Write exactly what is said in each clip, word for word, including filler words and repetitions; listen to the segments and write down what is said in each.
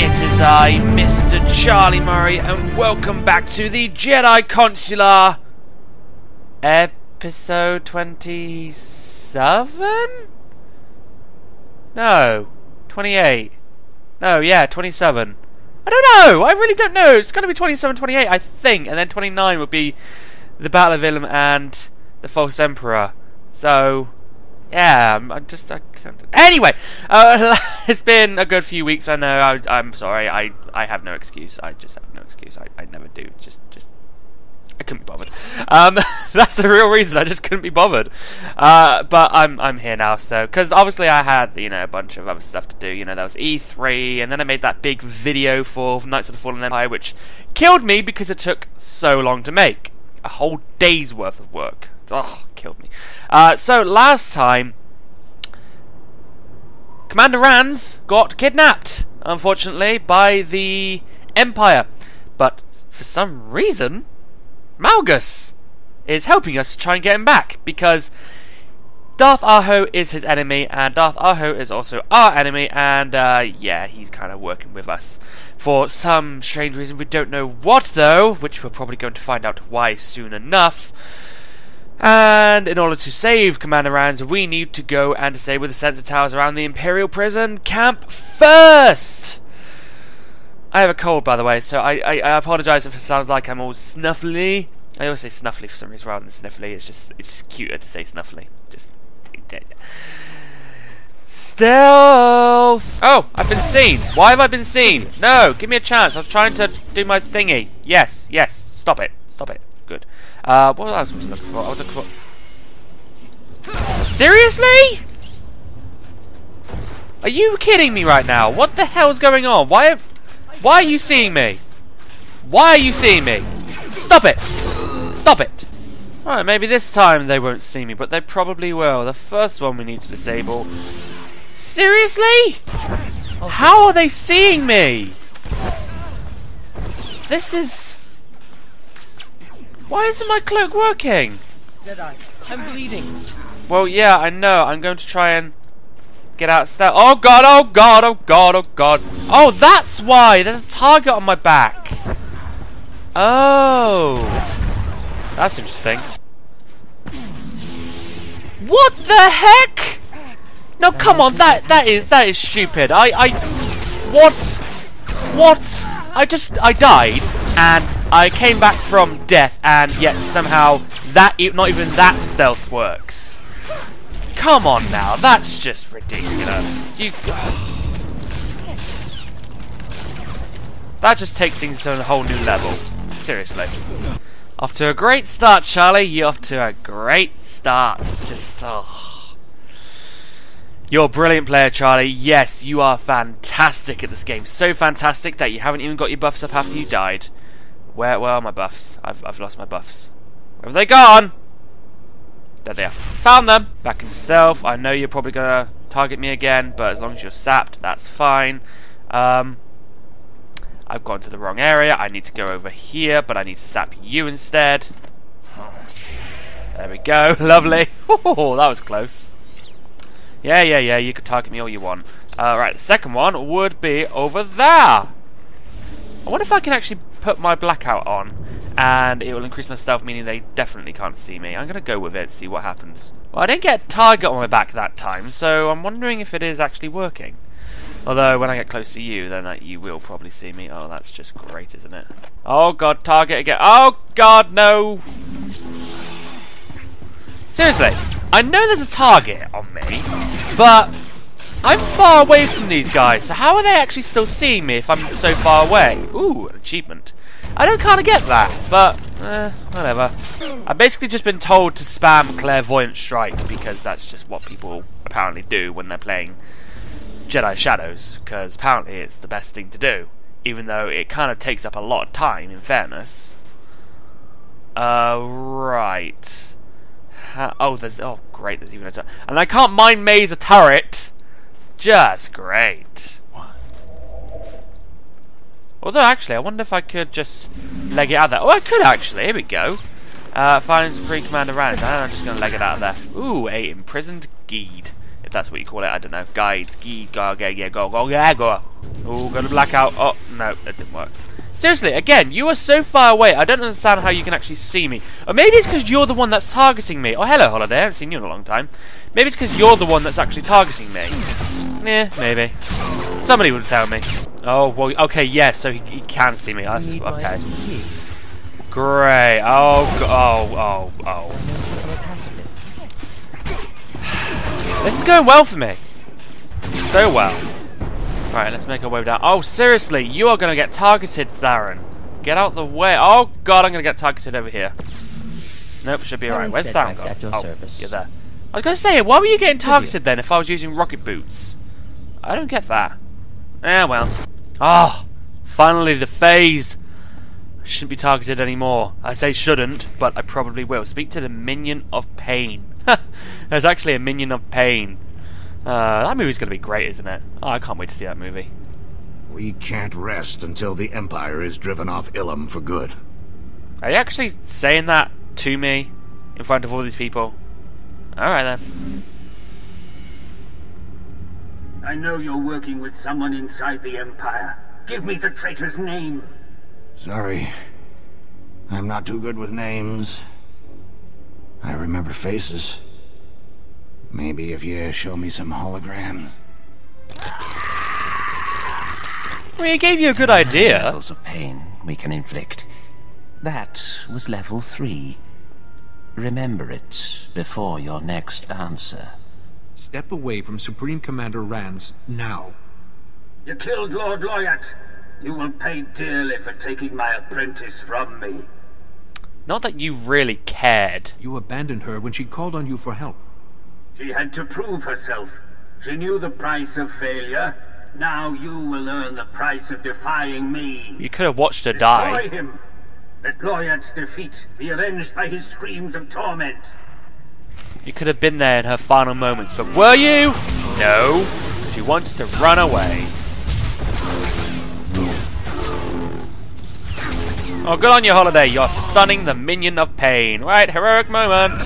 It is I, Mister Charlie Murray, and welcome back to the Jedi Consular, episode twenty-seven? No, twenty-eight. No, yeah, twenty-seven. I don't know, I really don't know. It's going to be twenty-seven, twenty-eight, I think, and then twenty-nine would be the Battle of Illum and the False Emperor. So, yeah, I'm, I'm just... I can't... Anyway, uh, it's been a good few weeks, I know. I, I'm sorry, I, I have no excuse. I just have no excuse. I, I never do. Just, just... I couldn't be bothered. Um, that's the real reason, I just couldn't be bothered. Uh, but I'm I'm here now, so... Because obviously I had, you know, a bunch of other stuff to do. You know, there was E three, and then I made that big video for Knights of the Fallen Empire, which killed me because it took so long to make. A whole day's worth of work. Oh, killed me. Uh, so last time, Commander Rans got kidnapped, unfortunately, by the Empire. But for some reason, Malgus is helping us to try and get him back, because Darth Arho is his enemy, and Darth Arho is also our enemy, and uh, yeah, he's kind of working with us. For some strange reason, we don't know what though, which we're probably going to find out why soon enough. And in order to save Commander Rans, we need to go and disable the sensor towers around the Imperial Prison Camp first! I have a cold, by the way, so I, I, I apologise if it sounds like I'm all snuffly. I always say snuffly for some reason rather than sniffly. It's just it's just cuter to say snuffly. Just stealth! Oh, I've been seen. Why have I been seen? No, give me a chance. I was trying to do my thingy. Yes, yes. Stop it. Stop it. Good. Uh, what was I supposed to look for? I was looking for... Seriously? Are you kidding me right now? What the hell's going on? Why? Why are you seeing me? Why are you seeing me? Stop it! Stop it! Alright, maybe this time they won't see me, but they probably will. The first one we need to disable. Seriously? How are they seeing me? This is... Why isn't my cloak working? Jedi, I'm bleeding. Well, yeah, I know. I'm going to try and get out. Oh god, oh god, oh god, oh god. Oh, that's why! There's a target on my back. Oh. That's interesting. What the heck? No, come on. That that is that is stupid. I I What? What? I just I died and I came back from death, and yet somehow that not even that stealth works. Come on now, that's just ridiculous. You that just takes things to a whole new level. Seriously. Off to a great start, Charlie. You're off to a great start. Just oh. You're a brilliant player, Charlie. Yes, you are fantastic at this game. So fantastic that you haven't even got your buffs up after you died. Where, where are my buffs? I've, I've lost my buffs. Where have they gone? There they are. Found them! Back in stealth. I know you're probably going to target me again, but as long as you're sapped, that's fine. Um, I've gone to the wrong area. I need to go over here, but I need to sap you instead. There we go. Lovely. Oh, that was close. Yeah, yeah, yeah. You could target me all you want. Uh, right, the second one would be over there. I wonder if I can actually put my blackout on and it will increase my stealth, meaning they definitely can't see me. I'm going to go with it and see what happens. Well, I didn't get a target on my back that time, so I'm wondering if it is actually working. Although, when I get close to you, then uh, you will probably see me. Oh, that's just great, isn't it? Oh, God, target again. Oh, God, no! Seriously, I know there's a target on me, but I'm far away from these guys, so how are they actually still seeing me if I'm so far away? Ooh, an achievement. I don't kind of get that, but, eh, whatever. I've basically just been told to spam Clairvoyant Strike, because that's just what people apparently do when they're playing Jedi Shadows, because apparently it's the best thing to do, even though it kind of takes up a lot of time, in fairness. Uh, right. Ha oh, there's, oh, great, there's even a turret. And I can't mine maze a turret! Just great. Although, actually, I wonder if I could just leg it out there. Oh, I could, actually. Here we go. Uh, Filing Supreme Commander Rans. I'm just going to leg it out there. Ooh, a imprisoned geed. if that's what you call it, I don't know. Guides, gee, go, go, yeah, go, go, yeah, go. Oh, got a blackout. Oh, no, that didn't work. Seriously, again, you are so far away, I don't understand how you can actually see me. Or maybe it's because you're the one that's targeting me. Oh, hello, Holiday, I haven't seen you in a long time. Maybe it's because you're the one that's actually targeting me. Yeah, maybe. Somebody would tell me. Oh, well, okay, yeah, so he, he can see me. That's, okay. Great. Oh, oh, oh, oh. This is going well for me. So well. Right, let's make our way down. Oh, seriously, you are going to get targeted, Zaron. Get out the way. Oh, God, I'm going to get targeted over here. Nope, should be alright. Where's Zaron? Oh, service. You're there. I was going to say, why were you getting targeted then if I was using rocket boots? I don't get that. Eh, well. Oh, finally the phase. I shouldn't be targeted anymore. I say shouldn't, but I probably will. Speak to the Minion of Pain. There's actually a Minion of Pain. Uh, that movie's gonna be great, isn't it? Oh, I can't wait to see that movie. We can't rest until the Empire is driven off Ilum for good. Are you actually saying that to me in front of all these people? Alright then. I know you're working with someone inside the Empire. Give me the traitor's name. Sorry. I'm not too good with names. I remember faces. Maybe if you show me some holograms. Well, he gave you a good idea. Levels of pain we can inflict. That was level three. Remember it before your next answer. Step away from Supreme Commander Rans now. You killed Lord Loyatt. You will pay dearly for taking my apprentice from me. Not that you really cared. You abandoned her when she called on you for help. She had to prove herself. She knew the price of failure. Now you will earn the price of defying me. You could have watched her die. Destroy him. Let Loyat's defeat be avenged by his screams of torment. You could have been there in her final moments, but were you? No. She wants to run away. Oh, good on you, Holiday. You're stunning the Minion of Pain. Right, heroic moment.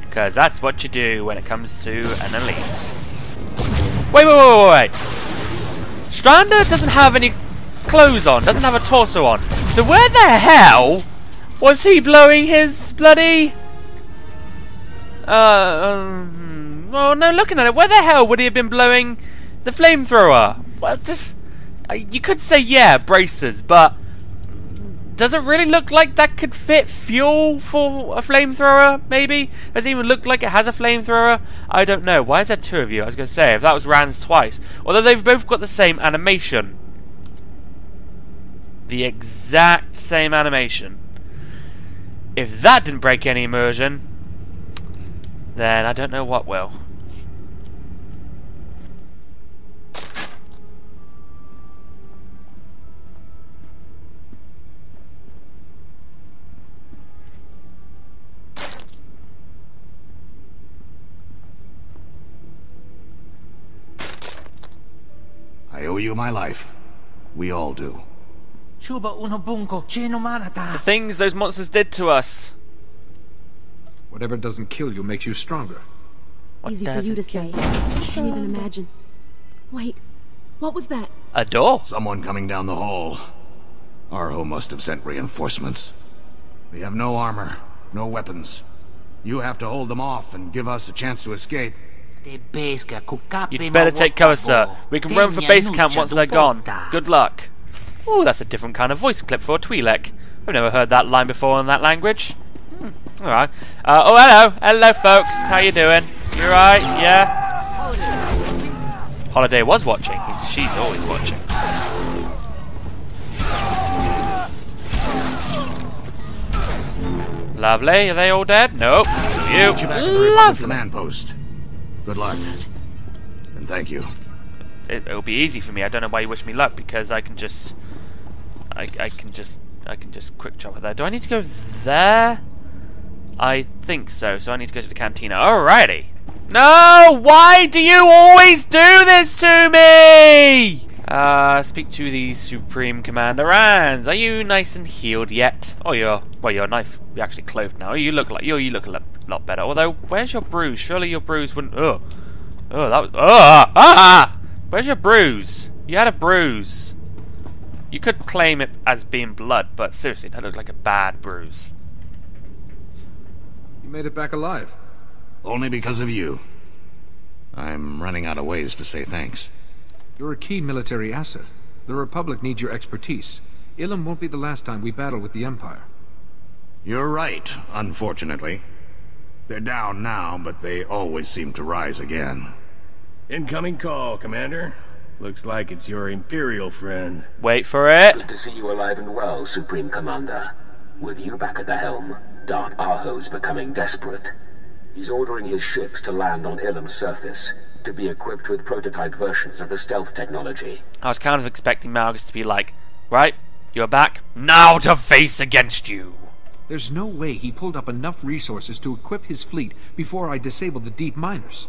Because that's what you do when it comes to an elite. Wait, wait, wait, wait, wait. Strander doesn't have any clothes on, doesn't have a torso on. So where the hell was he blowing his bloody... Uh, um... Oh, no, looking at it, where the hell would he have been blowing the flamethrower? Well, just... Uh, you could say, yeah, braces, but... Does it really look like that could fit fuel for a flamethrower, maybe? Does it even look like it has a flamethrower? I don't know. Why is there two of you? I was going to say, if that was Rans twice. Although they've both got the same animation. The exact same animation. If that didn't break any immersion, then I don't know what will. I owe you my life. We all do. The things those monsters did to us. Whatever doesn't kill you makes you stronger. What Easy for you to say. I can't even imagine. Wait, what was that? A door? Someone coming down the hall. Arho must have sent reinforcements. We have no armor, no weapons. You have to hold them off and give us a chance to escape. You'd better take cover, sir. We can run for base camp once they're gone. Good luck. Ooh, that's a different kind of voice clip for a Twi'lek. I've never heard that line before in that language. Hmm, alright. Uh, oh, hello. Hello, folks. How you doing? You alright? Yeah? Holiday was watching. He's, she's always watching. Lovely. Are they all dead? Nope. You. Lovely. Command post. Good luck, and thank you. It, it'll be easy for me. I don't know why you wish me luck, because I can just, I, I can just, I can just quick chop it there. Do I need to go there? I think so. So I need to go to the cantina. Alrighty. No, why do you always do this to me? Uh, speak to the Supreme Commander Rans. Are you nice and healed yet? Oh, you're well. Your knife. You're actually clothed now. You look like you. You look like. Lot better. Although, where's your bruise? Surely your bruise wouldn't. Ugh. Oh, that was... Oh! Ah! Where's your bruise? You had a bruise. You could claim it as being blood, but seriously, that looked like a bad bruise. You made it back alive. Only because of you. I'm running out of ways to say thanks. You're a key military asset. The Republic needs your expertise. Ilum won't be the last time we battle with the Empire. You're right, unfortunately. They're down now, but they always seem to rise again. Incoming call, Commander. Looks like it's your Imperial friend. Wait for it. Good to see you alive and well, Supreme Commander. With you back at the helm, Darth Arho's becoming desperate. He's ordering his ships to land on Illum's surface, to be equipped with prototype versions of the stealth technology. I was kind of expecting Malgus to be like, right, you're back, now to face against you. There's no way he pulled up enough resources to equip his fleet before I disabled the Deep Miners.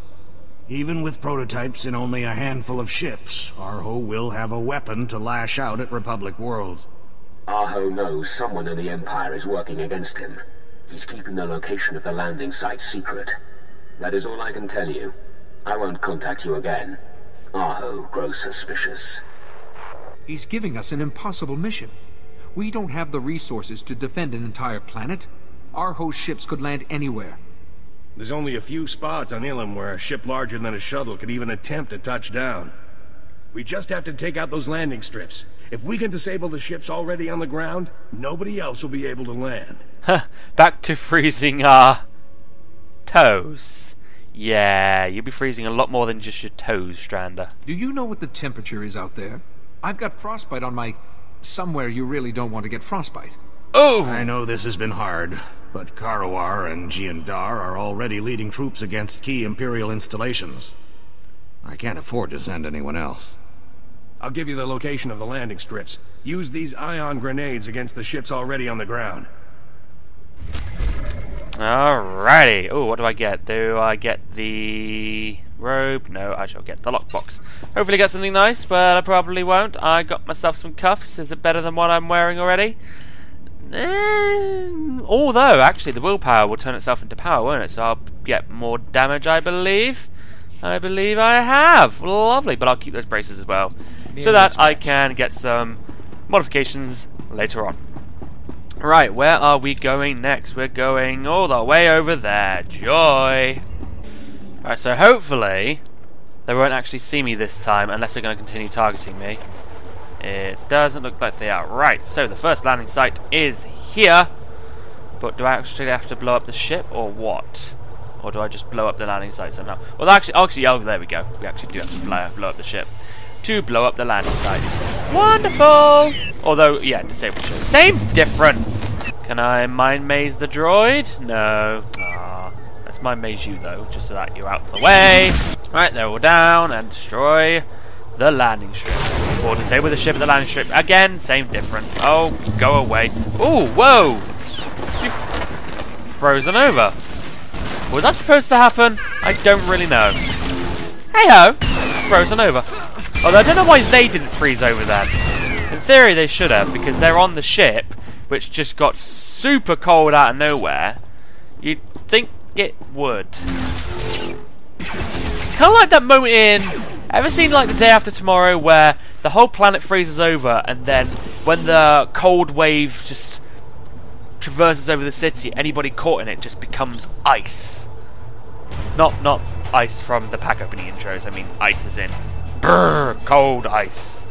Even with prototypes in only a handful of ships, Arho will have a weapon to lash out at Republic worlds. Arho knows someone in the Empire is working against him. He's keeping the location of the landing site secret. That is all I can tell you. I won't contact you again. Arho grows suspicious. He's giving us an impossible mission. We don't have the resources to defend an entire planet. Arho's ships could land anywhere. There's only a few spots on Ilum where a ship larger than a shuttle could even attempt to touch down. We just have to take out those landing strips. If we can disable the ships already on the ground, nobody else will be able to land. Huh, back to freezing our toes. Yeah, you'll be freezing a lot more than just your toes, Strander. Do you know what the temperature is out there? I've got frostbite on my... Somewhere you really don't want to get frostbite. Oh! I know this has been hard, but Karawar and Giandar are already leading troops against key Imperial installations. I can't afford to send anyone else. I'll give you the location of the landing strips. Use these ion grenades against the ships already on the ground. Alrighty. Oh, what do I get? Do I get the... rope? No, I shall get the lockbox. Hopefully get something nice, but I probably won't. I got myself some cuffs. Is it better than what I'm wearing already? Eh, although, actually, the willpower will turn itself into power, won't it? So I'll get more damage, I believe. I believe I have. Lovely, but I'll keep those braces as well, yeah, so that I can get some modifications later on. Right, where are we going next? We're going all the way over there. Joy! Alright, so hopefully they won't actually see me this time unless they're going to continue targeting me. It doesn't look like they are. Right, so the first landing site is here. But do I actually have to blow up the ship or what? Or do I just blow up the landing site somehow? Well, actually, actually oh, there we go. We actually do have to blow, blow up the ship to blow up the landing site. Wonderful! Although, yeah, disable ship. Same difference! Can I mind maze the droid? No. Aww. My maze you though, just so that you're out of the way. Right, they're all down, and destroy the landing strip. Or disable the ship at the landing strip. Again, same difference. Oh, go away. Ooh, whoa! You've frozen over. Was that supposed to happen? I don't really know. Hey ho! Frozen over. Although I don't know why they didn't freeze over then. In theory they should have, because they're on the ship, which just got super cold out of nowhere. You'd think it would. It's kind of like that moment in... Ever seen like The Day After Tomorrow where the whole planet freezes over and then when the cold wave just traverses over the city, anybody caught in it just becomes ice. Not not ice from the pack opening intros, I mean ice as in brrr, cold ice.